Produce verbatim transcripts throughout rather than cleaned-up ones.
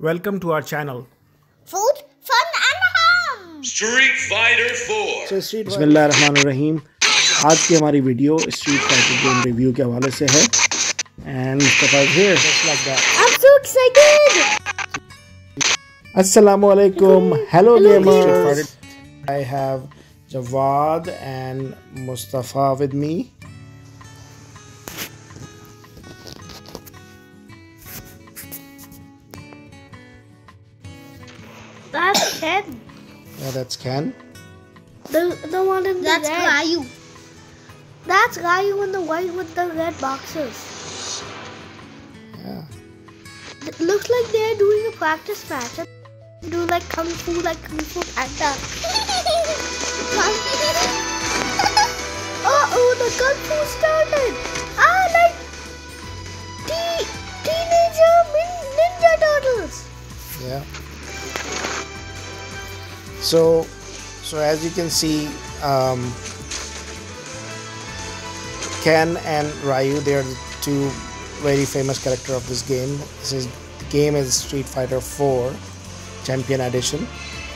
Welcome to our channel. Food, Fun and Hum. Street Fighter four. So Street Bismillah ar-Rahman ar-Rahim. आज की हमारी video Street Fighter game review के हवाले से है. And Mustafa is here. Just like that. I'm so excited. Assalamu alaikum. Hello, Hello gamers. I have Jawad and Mustafa with me. That's Ken. Yeah, that's Ken. The, the one in the that's red. That's Ryu. That's Ryu in the white with the red boxes. Yeah. It looks like they're doing a practice match. Do like Kung Fu, like Kung Fu Panda. Uh-oh, the Kung Fu started. Ah, like te Teenage Mutant Ninja Turtles. Yeah. So, so as you can see, um, Ken and Ryu, they are the two very famous characters of this game. This is, the game is Street Fighter four Champion Edition.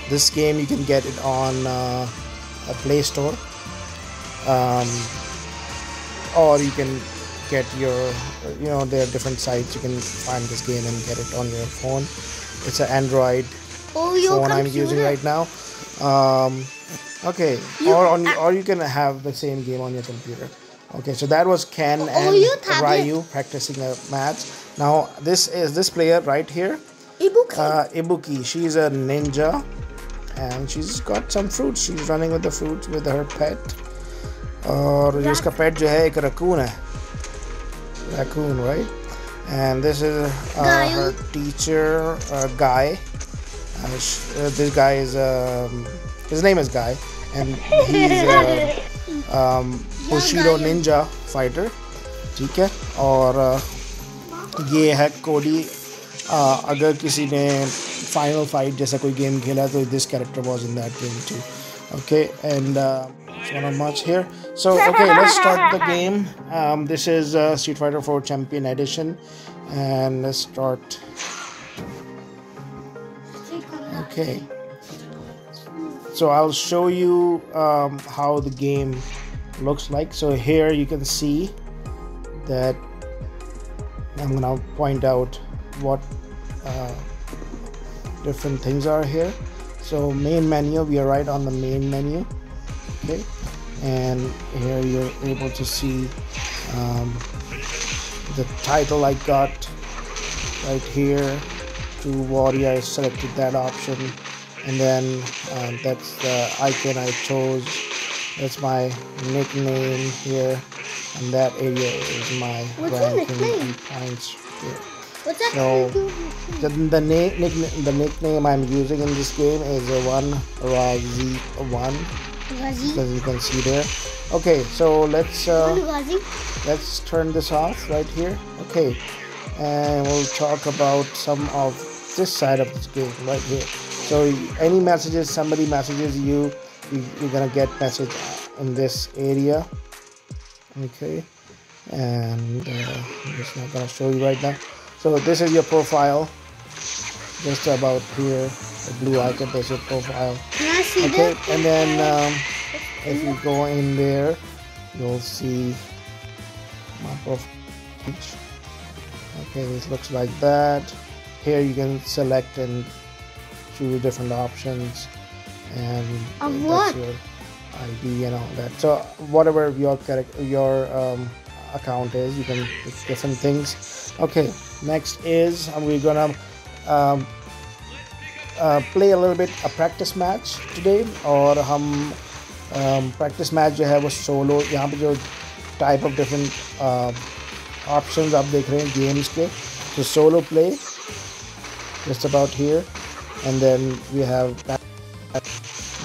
This game you can get it on uh, a Play Store, um, or you can get your, you know, there are different sites you can find this game and get it on your phone. It's an Android Oh, phone I'm using right now. Um, okay, you, or on, or you can have the same game on your computer. Okay, so that was Ken oh, and oh, Ryu practicing a match. Now this is this player right here, Ibuki. Uh, Ibuki. She's a ninja, and she's got some fruits. She's running with the fruits with her pet. Or her pet is a raccoon. Raccoon, right? And this is uh, her teacher, uh, Guy. Uh, uh, this guy is um, his name is Guy, and he's a uh, um, Bushido ninja fighter. ठीक है और uh, ये है कोडी. uh, अगर किसी ने Final Fight जैसा कोई गेम खेला तो this character was in that game too. Okay, and uh, so not much here. So okay, let's start the game. Um, this is uh, Street Fighter four Champion Edition, and let's start. Okay, so I'll show you um, how the game looks like. So here you can see that I'm gonna point out what uh, different things are here. So main menu, we are right on the main menu. Okay, and here you're able to see um, the title I got right here. Warrior, I selected that option, and then um, that's the icon I chose. That's my nickname here, and that area is my ranking points here. What's that so the, the, na nickna the nickname I'm using in this game is a one Razi one, Razi? As you can see there. Okay, so let's uh, let's turn this off right here. Okay, and we'll talk about some of this side of this game right here. So any messages, somebody messages you, you you're gonna get message in this area. Okay, and uh, I'm just not gonna show you right now. So this is your profile, just about here, the blue icon, that's your profile. Okay, and then um, if you go in there, you'll see my profile picture. Okay, this looks like that. Here you can select and choose different options, and um, that's your I D and all that. So whatever your character, your um, account is, you can it's different things. Okay, next is we're gonna um, uh, play a little bit a practice match today. Or hum um, practice match जो है वो solo यहाँ पे जो type of different uh, options आप देख रहे हैं games के. So solo play just about here, and then we have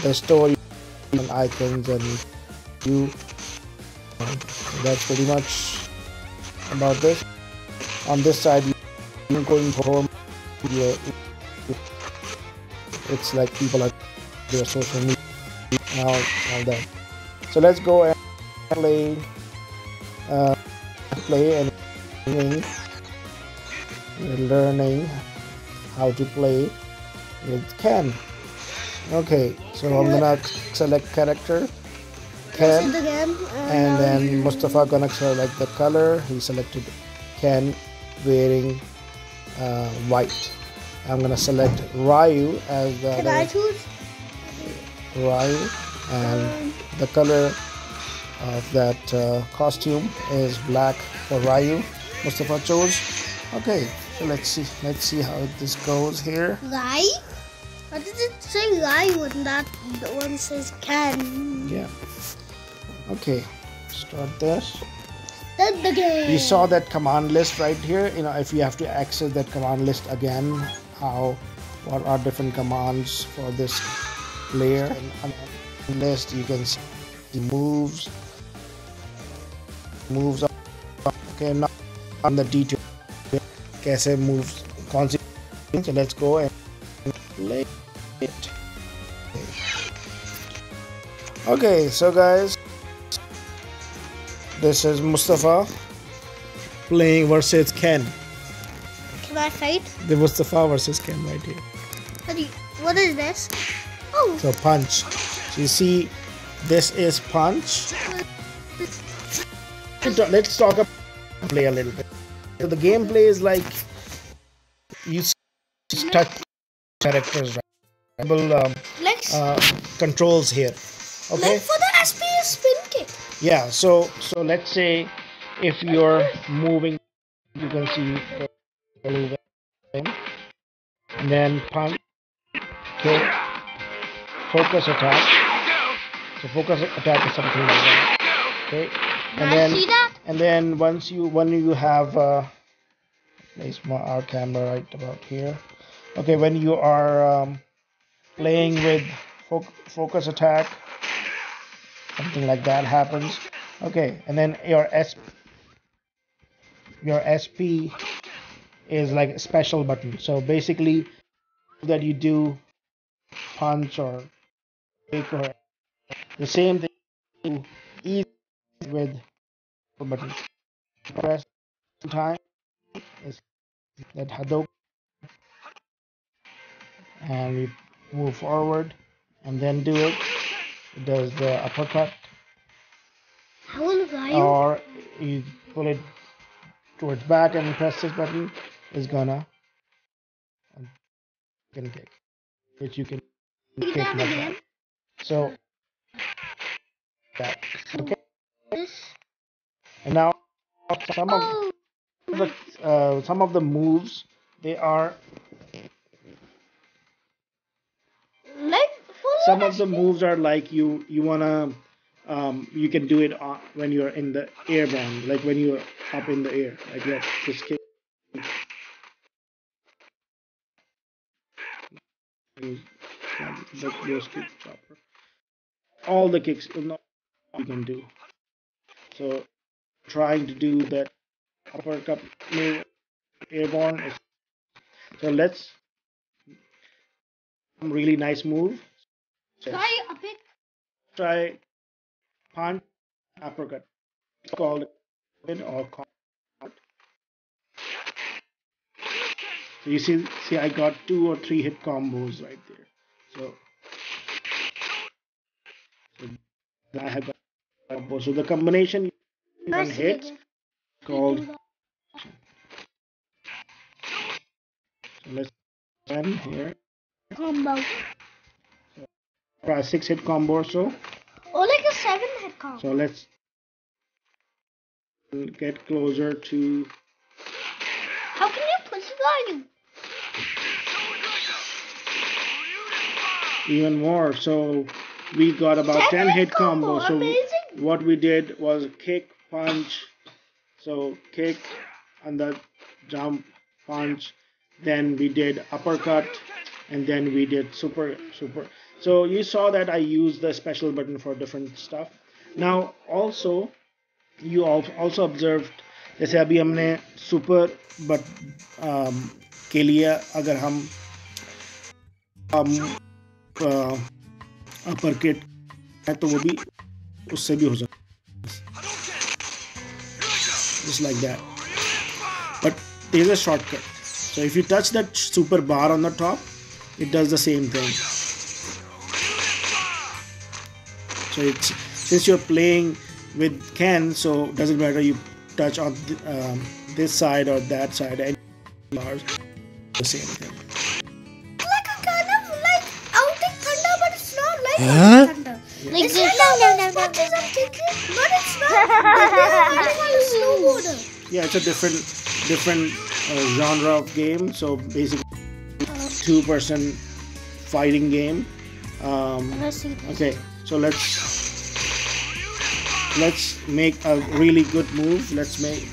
the story and icons and you. That's pretty much about this. On this side you're going home, yeah, it's like people are their social media and all, all that. So let's go and play uh, play and learning, learning how to play with Ken. Okay, so I'm gonna select character Ken, and then Mustafa gonna select the color. He selected Ken wearing uh, white. I'm gonna select Ryu as the Can I choose? Ryu, and the color of that uh, costume is black for Ryu. Mustafa chose. Okay, so let's see. Let's see how this goes here. Ryu? Why did it say Ryu and that one says Ken? Yeah. Okay, start this. Start the game. You saw that command list right here. You know, if you have to access that command list again, how, what are different commands for this player? And on the list, you can see the moves, moves up. Okay, now on the detail. Kaise moves, consequences. So let's go and play it. Okay, so guys, this is Mustafa playing versus Ken. Can I fight? The Mustafa versus Ken right here. What, you, what is this? Oh. So punch. So you see, this is punch. Let's talk about play a little bit. So the gameplay is like you touch characters, right? Um, uh, controls here. Okay. Like for the S P spin kick. Yeah. So so let's say if you're moving, you can see, and then punch. Okay. Focus attack. So focus attack is something like that. Okay. And then. See that? And then once you when you have uh, place my our camera right about here. Okay, when you are um, playing with fo focus attack, something like that happens. Okay, and then your S your S P is like a special button. So basically, that you do punch or kick or the same thing you easy with. Button press two times is that Hadouken, and we move forward and then do it. It does the uppercut, or you pull it towards back and press this button is gonna can kick, which you can kick like that. So that okay. And now some of the uh, some of the moves they are like some of the moves are like you you wanna um, you can do it on, when you're in the air band, like when you're up in the air like that. Just kick. All the kicks you can do. So trying to do that upper cup move airborne. So let's some really nice move. So try a pick. Try punch uppercut. It's called it or caught. So you see, see I got two or three hit combos right there. So, so I have got combo. So the combination. One hit called. So let's run here. Combo. So, for a six hit combo or so. Or like a seven hit combo. So let's get closer to. How can you push value? Even more. So we got about seven ten hit combo. combo. So amazing. What we did was kick. Punch, so kick and the jump, punch, then we did uppercut, and then we did super, super. So you saw that I used the special button for different stuff. Now also, you also observed, जैसे अभी हमने super but um, के लिए अगर हम um, uh, uppercut है तो वो भी उससे भी हो सकता है. Just like that, but there's a shortcut. So if you touch that super bar on the top, it does the same thing. So it's, since you're playing with Ken, so it doesn't matter you touch on th um, this side or that side, and bars the same thing. Like a kind of like outing thunder, but it's not like huh? thunder. Yeah. Like it's this kind of punches and kicking, but it's not. It's like a snowboarder. Yeah, it's a different different uh, genre of game. So basically, two-person fighting game. Um, okay, so let's. Let's make a really good move. Let's make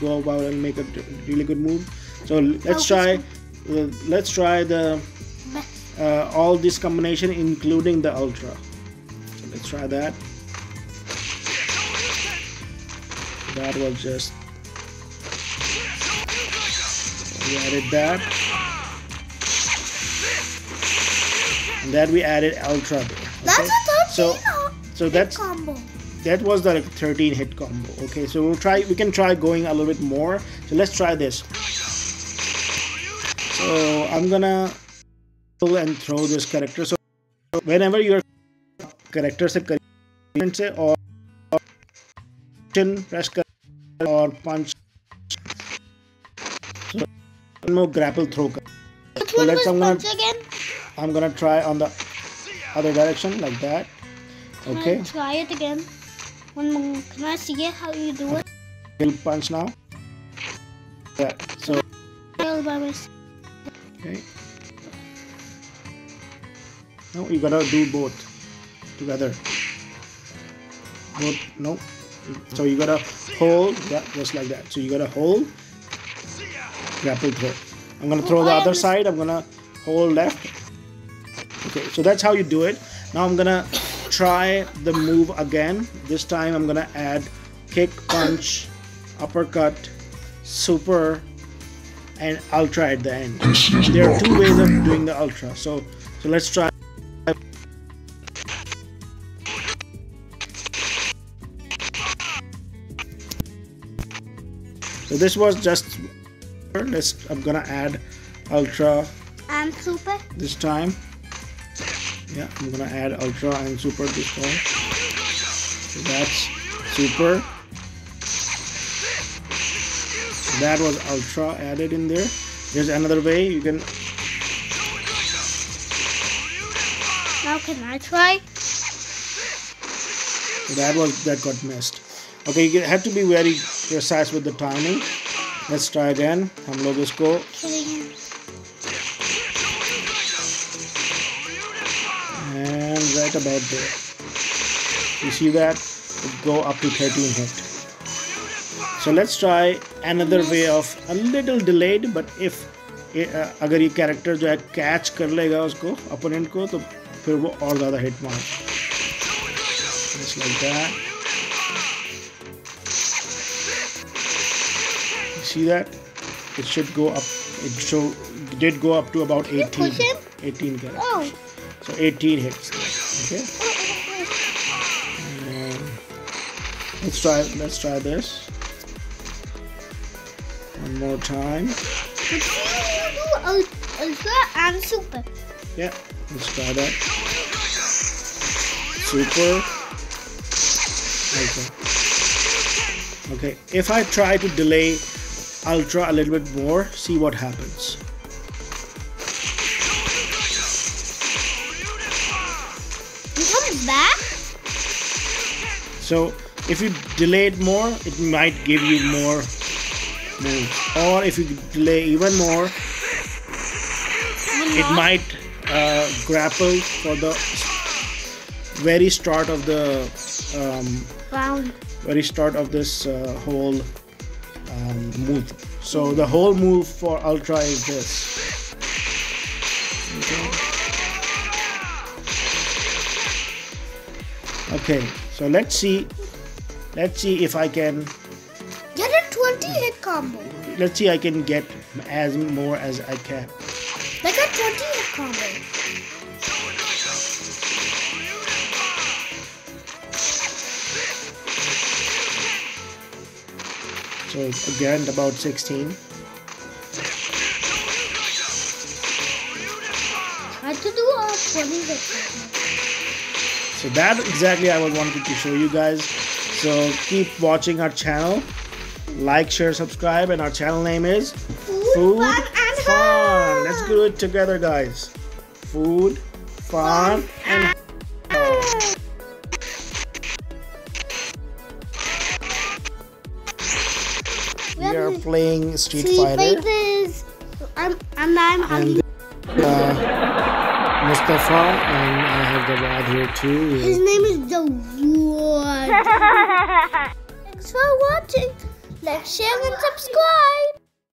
go about and make a really good move. So let's try. Let's try the uh, all this combination, including the ultra. So let's try that. That will just. We added that. And that we added ultra. There, okay? That's a thirteen. So that's combo. That was the thirteen hit combo. Okay, so we'll try. We can try going a little bit more. So let's try this. So I'm gonna pull and throw this character. So whenever your character se or chin press or punch, so no grapple throw. So let's. I'm gonna. I'm gonna try on the other direction like that. Okay. Can I try it again? One more. Can I see it, how you do it? He'll punch now. Yeah, so. Okay. No, you gotta do both together. Both, no. So you gotta hold, yeah, just like that. So you gotta hold, grapple throw. I'm gonna throw oh, the I other side, I'm gonna hold left. Okay, so that's how you do it. Now I'm gonna try the move again. This time I'm gonna add kick, punch, uppercut, super, and ultra at the end. There are two ways of doing the ultra. So, so let's try. So this was just. Let's. I'm gonna add ultra and super this time. Yeah, I'm gonna add ultra and super this time. So that's super. That was ultra added in there. There's another way you can. Now can I try? So that was that got missed. Okay, you have to be very precise with the timing. Let's try again. Hum log isko. And right about there. You see that? It go up to thirteen hit. So let's try another way of a little delayed, but if अगर ये character जो है catch कर लेगा उसको opponent को तो फिर वो और ज़्यादा hit मार. Just like that. You see that? It should go up. It show did go up to about eighteen. eighteen characters. Oh. So eighteen hits. Okay. And let's try. Let's try this one more time. Ultra and super. Yeah. Let's try that. Super. Okay. Okay. If I try to delay ultra a little bit more, see what happens. Back. So if you delay it more, it might give you more moves, or if you delay even more, it might uh, grapple for the very start of the um, round, very start of this uh, whole um, move. So the whole move for ultra is this. Okay. Okay, so let's see, let's see if I can get a twenty hit combo. Let's see I can get as more as I can. Like a twenty hit combo. So again about sixteen. I have to do a police exercise. So that exactly I was wanting to show you guys. So keep watching our channel. Like, share, subscribe, and our channel name is Food, Food Fun and Hum. Let's do it together, guys. Food, Fun, and Hum. We are playing Street, Street Fighter. Fighters. I'm, I'm, I'm and I'm uh, Mustafa, and I have the Jawad here too. His name is the Jawad. Thanks for watching. Like, share, and subscribe.